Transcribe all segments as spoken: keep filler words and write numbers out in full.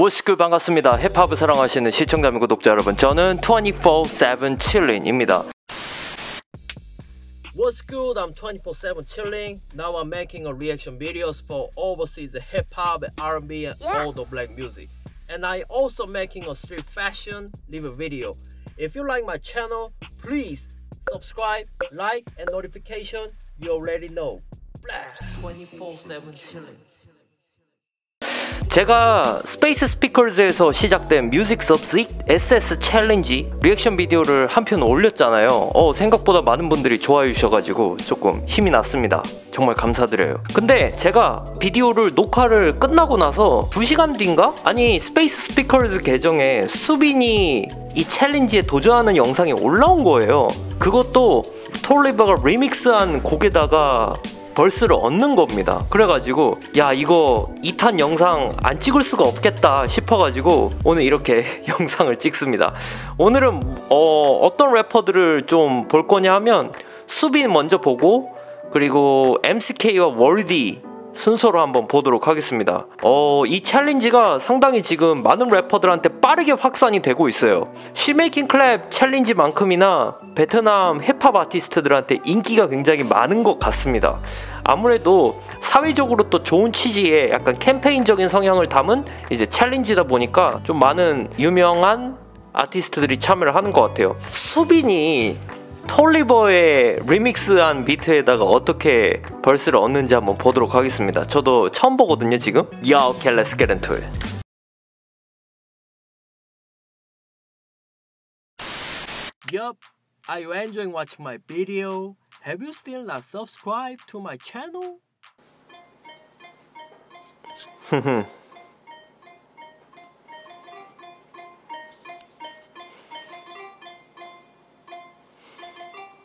워시크 반갑습니다. 힙합을 사랑하시는 시청자분 구독자 여러분, 저는 이백사십칠 칠린입니다. What's good? I'm twenty-four seven chillin. Now I'm making a reaction videos for overseas hip hop, R and B, and yes. all the black music. And I also making a street fashion live video. If you like my channel, please subscribe, like, and notification. You already know. twenty-four seven chillin. 제가 스페이스 스피커즈에서 시작된 뮤직 섭식 에스에스 챌린지 리액션 비디오를 한 편 올렸잖아요. 어, 생각보다 많은 분들이 좋아해 주셔가지고 조금 힘이 났습니다. 정말 감사드려요. 근데 제가 비디오를 녹화를 끝나고 나서 두 시간 뒤인가? 아니, 스페이스 스피커즈 계정에 수빈이 이 챌린지에 도전하는 영상이 올라온 거예요. 그것도 톨리버가 리믹스한 곡에다가 벌스를 얻는 겁니다. 그래가지고 야, 이거 이 탄 영상 안 찍을 수가 없겠다 싶어가지고 오늘 이렇게 영상을 찍습니다. 오늘은 어, 어떤 래퍼들을 좀 볼 거냐 하면 수빈 먼저 보고, 그리고 엠씨케이와 월디 순서로 한번 보도록 하겠습니다. 어, 이 챌린지가 상당히 지금 많은 래퍼들한테 빠르게 확산이 되고 있어요. 시메이킹 클랩 챌린지만큼이나 베트남 힙합 아티스트들한테 인기가 굉장히 많은 것 같습니다. 아무래도 사회적으로 또 좋은 취지에 약간 캠페인적인 성향을 담은 이제 챌린지다 보니까 좀 많은 유명한 아티스트들이 참여를 하는 것 같아요. 수빈이 톨리버의 리믹스한 비트에다가 어떻게 벌스를 얻는지 한번 보도록 하겠습니다. 저도 처음 보거든요 지금. 야, 오케이, let's get into it. Yup, are you enjoying watching my video? Have you still not subscribed to my channel?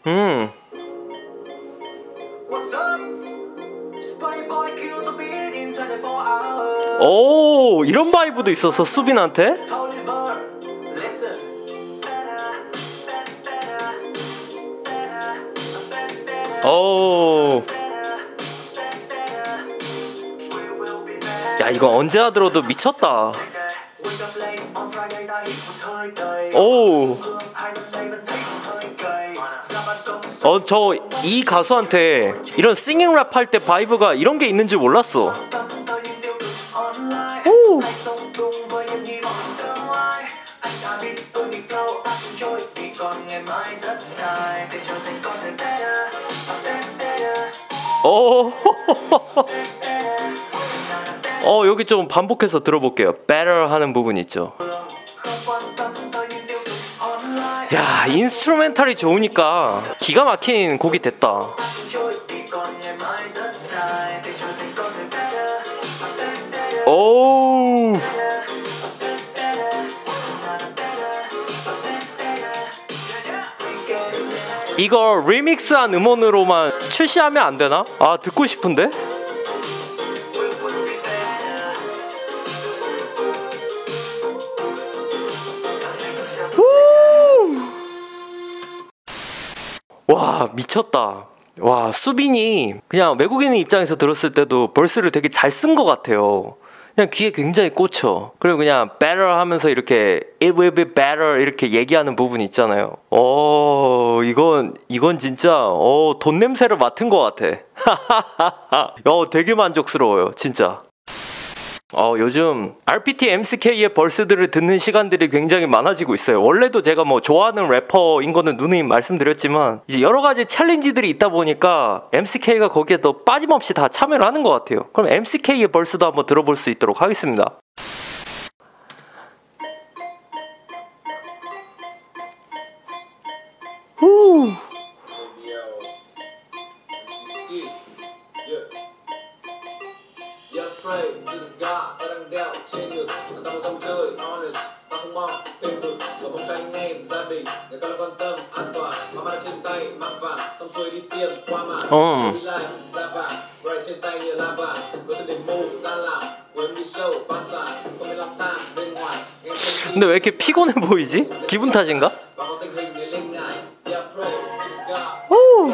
Hmm. What's up? Spyboy kill the beat in twenty-four hours. 오, 이런 바이브도 있었어 수빈한테. 오. 야, 이거 언제 들어도 미쳤다. 오. 어, 저 이 가수한테 이런 싱잉 랩 할 때 바이브가 이런 게 있는 줄 몰랐어. 오. 오. 어, 여기 좀 반복해서 들어볼게요. Better 하는 부분 있죠. 야, 인스트루멘탈이 좋으니까 기가 막힌 곡이 됐다. 오. 이거 리믹스한 음원으로만 출시하면 안 되나? 아, 듣고 싶은데? 와, 미쳤다. 와, 수빈이 그냥 외국인 입장에서 들었을 때도 벌스를 되게 잘 쓴 것 같아요. 그냥 귀에 굉장히 꽂혀. 그리고 그냥 better 하면서 이렇게 it will be better 이렇게 얘기하는 부분 있잖아요. 어, 이건 이건 진짜 어, 돈 냄새를 맡은 것 같아. 어, 되게 만족스러워요 진짜. 어, 요즘 알피티 엠씨케이의 벌스들을 듣는 시간들이 굉장히 많아지고 있어요. 원래도 제가 뭐 좋아하는 래퍼인 거는 누누이 말씀드렸지만 이제 여러 가지 챌린지들이 있다 보니까 엠씨케이가 거기에 또 빠짐없이 다 참여를 하는 것 같아요. 그럼 엠씨케이의 벌스도 한번 들어볼 수 있도록 하겠습니다. 후. 음. 근데 왜 이렇게 피곤해 보이지? 기분 탓인가? 오.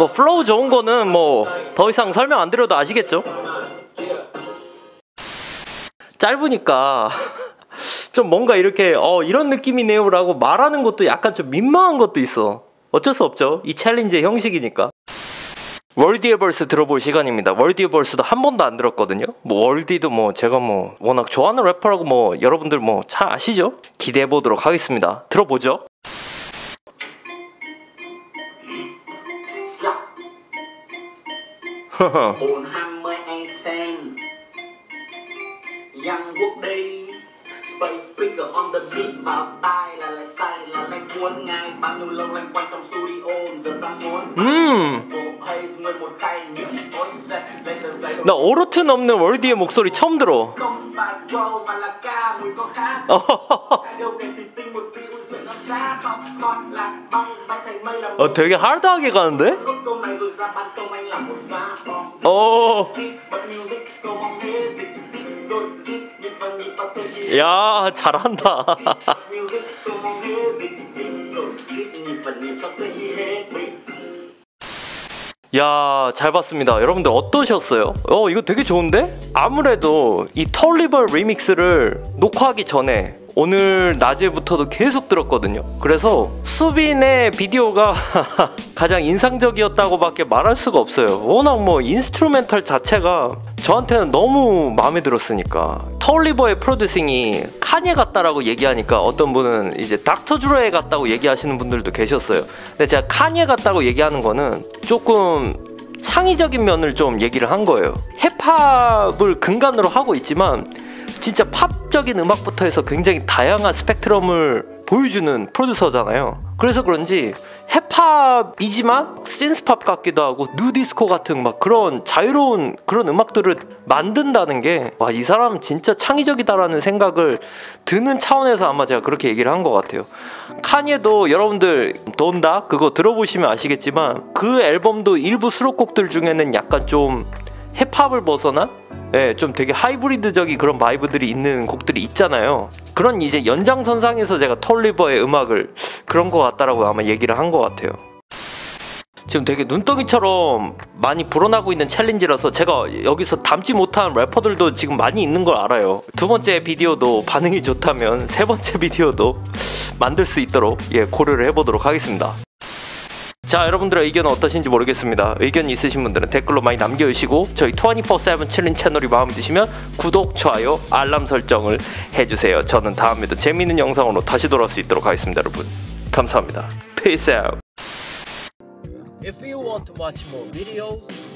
뭐 플로우 좋은 거는 뭐 더 이상 설명 안 드려도 아시겠죠? 짧으니까 좀 뭔가 이렇게 어 이런 느낌이네요 라고 말하는 것도 약간 좀 민망한 것도 있어. 어쩔 수 없죠. 이 챌린지의 형식이니까. 월디의 벌스 들어볼 시간입니다. 월디의 벌스도 한 번도 안 들었거든요. 뭐 월디도 뭐 제가 뭐 워낙 좋아하는 래퍼라고 뭐 여러분들 뭐 잘 아시죠? 기대해 보도록 하겠습니다. 들어보죠. Young Waldy, Space Speaker on the beat vào tai là lại sai là lại cuốn ngay bao nhiêu lâu lanh quanh trong studio giờ ta muốn. 나 오로트 넘는 월디의 목소리 처음 들어. 어, 되게 하드하게 가는데? 어. 야, 잘한다. 야, 잘 봤습니다. 여러분들 어떠셨어요? 어, 이거 되게 좋은데? 아무래도 이 털리벌 리믹스를 녹화하기 전에 오늘 낮에부터도 계속 들었거든요. 그래서 수빈의 비디오가 가장 인상적이었다고 밖에 말할 수가 없어요. 워낙 뭐 인스트루멘탈 자체가 저한테는 너무 마음에 들었으니까. 털리버의 프로듀싱이 카니에 같다라고 얘기하니까 어떤 분은 이제 닥터 주레에 같다고 얘기하시는 분들도 계셨어요. 근데 제가 카니에 같다고 얘기하는 거는 조금 창의적인 면을 좀 얘기를 한 거예요. 힙합을 근간으로 하고 있지만 진짜 팝적인 음악부터 해서 굉장히 다양한 스펙트럼을 보여주는 프로듀서잖아요. 그래서 그런지 힙합이지만 신스팝 같기도 하고 누디스코 같은 막 그런 자유로운 그런 음악들을 만든다는 게 와, 이 사람 진짜 창의적이다라는 생각을 드는 차원에서 아마 제가 그렇게 얘기를 한 것 같아요. 카니에도 여러분들 돈다 그거 들어보시면 아시겠지만 그 앨범도 일부 수록곡들 중에는 약간 좀 힙합을 벗어난 예, 좀 되게 하이브리드적인 그런 바이브들이 있는 곡들이 있잖아요. 그런 이제 연장선상에서 제가 털리버의 음악을 그런 것 같다라고 아마 얘기를 한 것 같아요. 지금 되게 눈덩이처럼 많이 불어나고 있는 챌린지라서 제가 여기서 담지 못한 래퍼들도 지금 많이 있는 걸 알아요. 두 번째 비디오도 반응이 좋다면 세 번째 비디오도 만들 수 있도록 예, 고려를 해보도록 하겠습니다. 자, 여러분들의 의견은 어떠신지 모르겠습니다. 의견이 있으신 분들은 댓글로 많이 남겨주시고 저희 이십사 칠 칠린 채널이 마음에 드시면 구독, 좋아요, 알람 설정을 해주세요. 저는 다음에도 재미있는 영상으로 다시 돌아올 수 있도록 하겠습니다. 여러분 감사합니다. Peace out. If you want to watch more videos